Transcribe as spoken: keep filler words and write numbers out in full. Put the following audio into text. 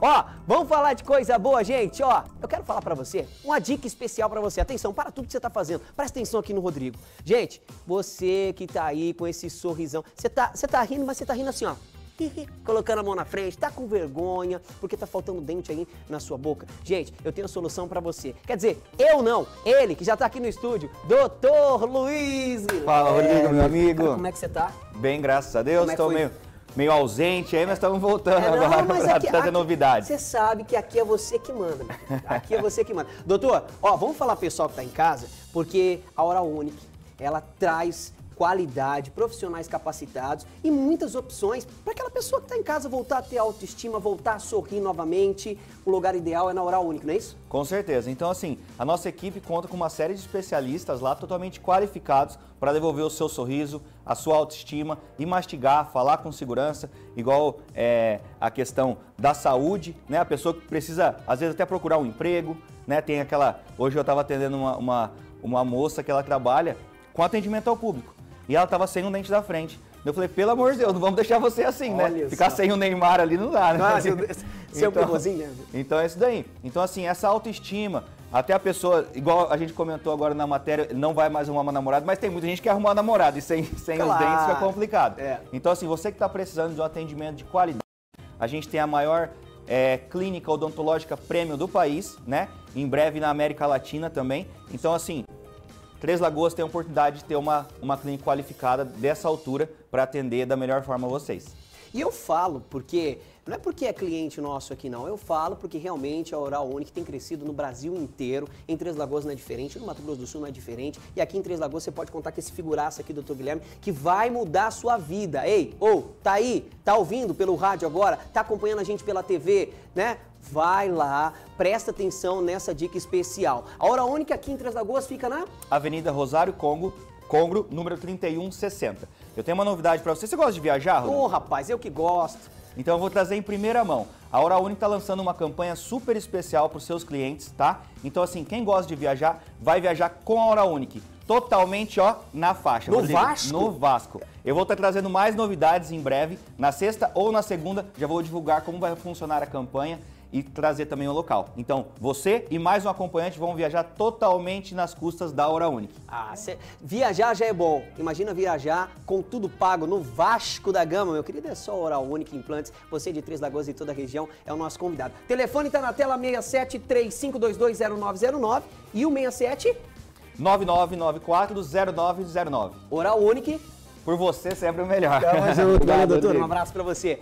Ó, vamos falar de coisa boa, gente, ó. Eu quero falar pra você, uma dica especial pra você. Atenção, para tudo que você tá fazendo. Presta atenção aqui no Rodrigo. Gente, você que tá aí com esse sorrisão, você tá, você tá rindo, mas você tá rindo assim, ó. Colocando a mão na frente, tá com vergonha, porque tá faltando dente aí na sua boca. Gente, eu tenho a solução pra você. Quer dizer, eu não, ele que já tá aqui no estúdio, doutor Luiz. Fala, Rodrigo, é, meu amigo. Cara, como é que você tá? Bem, graças a Deus, tô meio... meio ausente aí, mas estamos voltando é, não, agora para trazer novidades. Você sabe que aqui é você que manda, meu. Aqui é você que manda. Doutor, ó, vamos falar pessoal que tá em casa, porque a Oral Unic, ela traz qualidade, profissionais capacitados e muitas opções para aquela pessoa que está em casa voltar a ter autoestima, voltar a sorrir novamente. O lugar ideal é na Oral Unic, não é isso? Com certeza. Então, assim, a nossa equipe conta com uma série de especialistas lá totalmente qualificados para devolver o seu sorriso, a sua autoestima e mastigar, falar com segurança, igual é, a questão da saúde, né? A pessoa que precisa, às vezes, até procurar um emprego, né? Tem aquela... Hoje eu estava atendendo uma, uma, uma moça que ela trabalha com atendimento ao público. E ela tava sem um dente da frente. Eu falei, pelo amor de Deus, não vamos deixar você assim, né? Olha, ficar só sem o Neymar ali não dá, né? Ah, seu seu então, então é isso daí. Então, assim, essa autoestima, até a pessoa, igual a gente comentou agora na matéria, não vai mais arrumar uma namorada, mas tem muita gente que quer arrumar uma namorada e sem, sem claro. os dentes fica complicado. É. Então, assim, você que tá precisando de um atendimento de qualidade, a gente tem a maior é, clínica odontológica prêmio do país, né? Em breve na América Latina também. Então, assim... Três Lagoas tem a oportunidade de ter uma, uma clínica qualificada dessa altura para atender da melhor forma a vocês. E eu falo porque, não é porque é cliente nosso aqui não, eu falo porque realmente a Oral Unic tem crescido no Brasil inteiro, em Três Lagoas não é diferente, no Mato Grosso do Sul não é diferente, e aqui em Três Lagoas você pode contar com esse figuraça aqui, doutor Guilherme, que vai mudar a sua vida. Ei, ou, tá aí, tá ouvindo pelo rádio agora, tá acompanhando a gente pela T V, né? Vai lá, presta atenção nessa dica especial. A Oral Unic aqui em Três Lagoas fica na... Avenida Rosário Congo, Congo, número trinta e um sessenta. Eu tenho uma novidade pra você. Você gosta de viajar, Rodrigo? Ô, rapaz, eu que gosto. Então eu vou trazer em primeira mão. A Oral Unic tá lançando uma campanha super especial pros seus clientes, tá? Então, assim, quem gosta de viajar, vai viajar com a Oral Unic. Totalmente, ó, na faixa. No Rodrigo, Vasco? No Vasco. Eu vou estar trazendo mais novidades em breve. Na sexta ou na segunda, já vou divulgar como vai funcionar a campanha e trazer também o local. Então, você e mais um acompanhante vão viajar totalmente nas custas da Oral Unic. Ah, cê... viajar já é bom. Imagina viajar com tudo pago no Vasco da Gama, meu querido. É só Oral Unic Implantes. Você de Três Lagoas e toda a região é o nosso convidado. Telefone tá na tela seis sete três cinco dois dois zero nove zero nove e o seis sete nove nove nove quatro zero nove zero nove. Oral Unic. Por você sempre o melhor. Tamo junto. Obrigado, doutor. Um abraço pra você.